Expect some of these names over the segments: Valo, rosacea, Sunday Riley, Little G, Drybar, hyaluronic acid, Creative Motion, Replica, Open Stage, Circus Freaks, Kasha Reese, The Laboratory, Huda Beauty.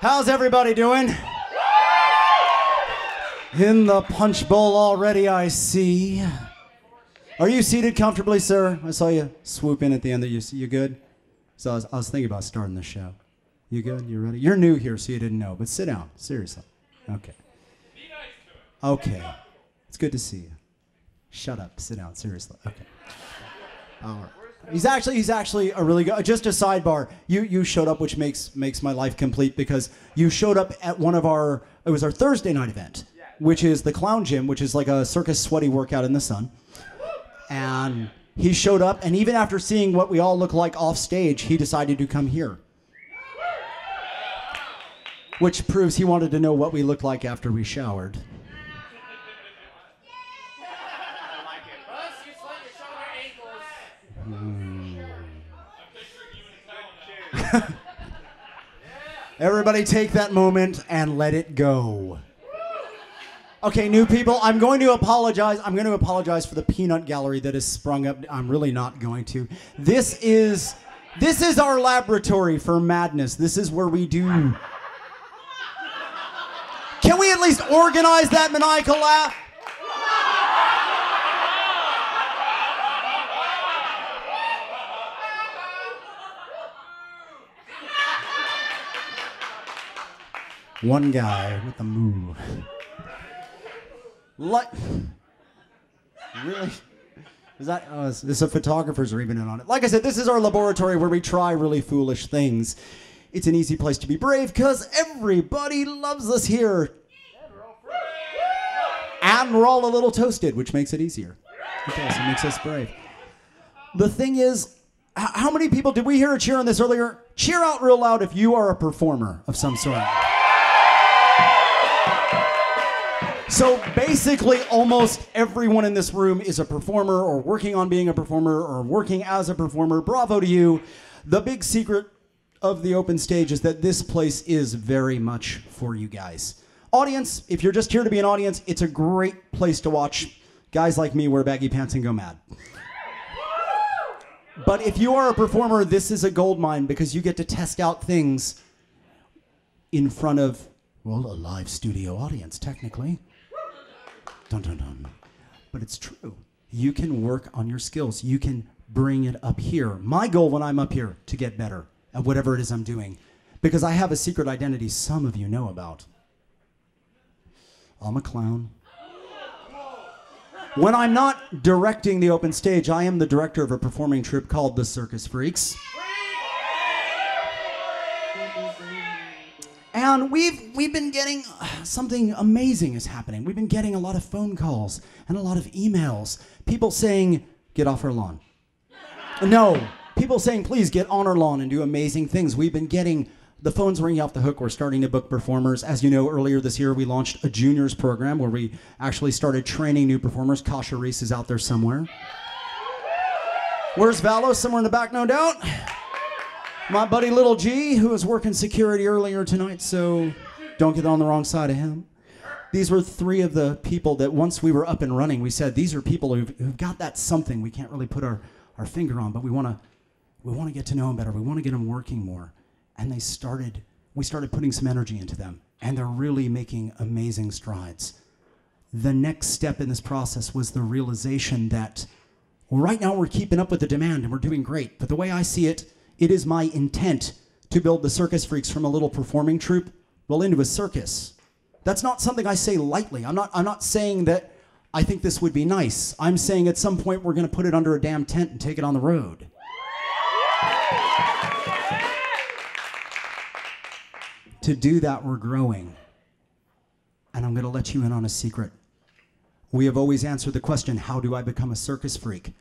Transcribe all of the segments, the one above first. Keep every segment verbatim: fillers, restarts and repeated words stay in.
How's everybody doing? In the punch bowl already, I see. Are you seated comfortably, sir? I saw you swoop in at the end. That you you good? So I was, I was thinking about starting the show. You good? You ready? You're new here, so you didn't know. But sit down, seriously. Okay. Okay. It's good to see you. Shut up. Sit down, seriously. Okay. All right. He's actually he's actually a really good. Just a sidebar. You you showed up, which makes makes my life complete because you showed up at one of our. It was our Thursday night event, which is the Clown Gym, which is like a circus sweaty workout in the sun. And he showed up, and even after seeing what we all look like off stage, he decided to come here. Which proves he wanted to know what we looked like after we showered. Hmm. Everybody take that moment and let it go. Okay, new people, I'm going to apologize. I'm going to apologize for the peanut gallery that has sprung up. I'm really not going to. This is this is our laboratory for madness. This is where we do. Can we at least organize that maniacal laugh? One guy with the moo. Like, really? Is that, oh, is, is the photographers are even in on it. Like I said, this is our laboratory where we try really foolish things. It's an easy place to be brave because everybody loves us here. Yeah, we're all free. And we're all a little toasted, which makes it easier. Okay, so it makes us brave. The thing is, how many people, did we hear a cheer on this earlier? Cheer out real loud if you are a performer of some sort. So basically, almost everyone in this room is a performer or working on being a performer or working as a performer. Bravo to you. The big secret of the Open Stage is that this place is very much for you guys. Audience, if you're just here to be an audience, it's a great place to watch guys like me wear baggy pants and go mad. But if you are a performer, this is a gold mine because you get to test out things in front of, well, a live studio audience, technically. Dun, dun, dun. But it's true. You can work on your skills. You can bring it up here. My goal when I'm up here to get better at whatever it is I'm doing, because I have a secret identity some of you know about. I'm a clown. When I'm not directing the Open Stage, I am the director of a performing troupe called the Circus Freaks. And we've, we've been getting, uh, something amazing is happening. We've been getting a lot of phone calls and a lot of emails. People saying, get off our lawn. No, people saying, please get on our lawn and do amazing things. We've been getting, the phone's ringing off the hook. We're starting to book performers. As you know, earlier this year, we launched a juniors program where we actually started training new performers. Kasha Reese is out there somewhere. Where's Valo? Somewhere in the back, no doubt. My buddy Little G, who was working security earlier tonight, so don't get on the wrong side of him. These were three of the people that once we were up and running, we said, these are people who've, who've got that something we can't really put our, our finger on, but we want to we want to get to know them better. We want to get them working more. And they started, we started putting some energy into them, and they're really making amazing strides. The next step in this process was the realization that, well, right now we're keeping up with the demand and we're doing great, but the way I see it, it is my intent to build the Circus Freaks from a little performing troupe, well, into a circus. That's not something I say lightly. I'm not, I'm not saying that I think this would be nice. I'm saying at some point we're going to put it under a damn tent and take it on the road. To do that, we're growing. And I'm going to let you in on a secret. We have always answered the question, how do I become a circus freak?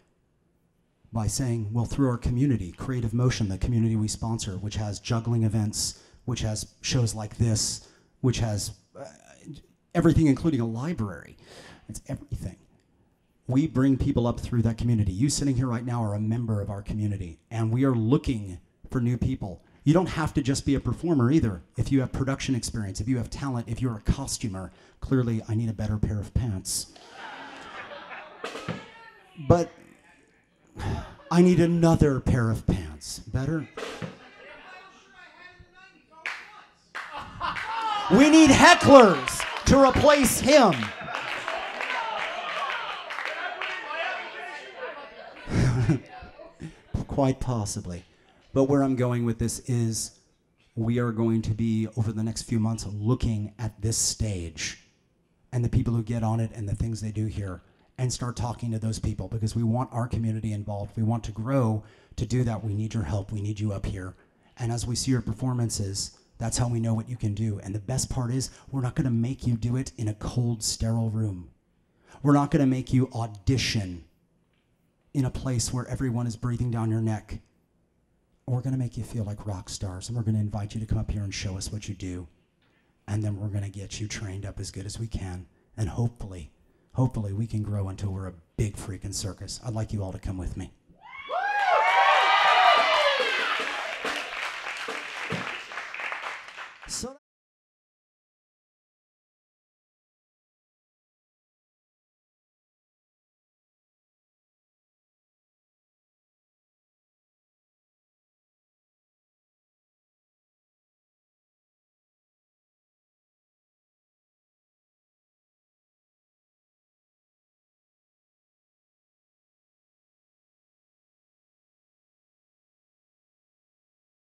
By saying, well, through our community, Creative Motion, the community we sponsor, which has juggling events, which has shows like this, which has uh, everything, including a library. It's everything. We bring people up through that community. You sitting here right now are a member of our community, and we are looking for new people. You don't have to just be a performer either. If you have production experience, if you have talent, if you're a costumer, clearly I need a better pair of pants. But I need another pair of pants. Better? We need hecklers to replace him. Quite possibly. But where I'm going with this is we are going to be, over the next few months, looking at this stage and the people who get on it and the things they do here and start talking to those people, because we want our community involved. We want to grow. To do that, we need your help. We need you up here. And as we see your performances, that's how we know what you can do. And the best part is we're not going to make you do it in a cold, sterile room. We're not going to make you audition in a place where everyone is breathing down your neck. We're going to make you feel like rock stars, and we're going to invite you to come up here and show us what you do. And then we're going to get you trained up as good as we can. And hopefully, hopefully we can grow until we're a big freaking circus. I'd like you all to come with me. So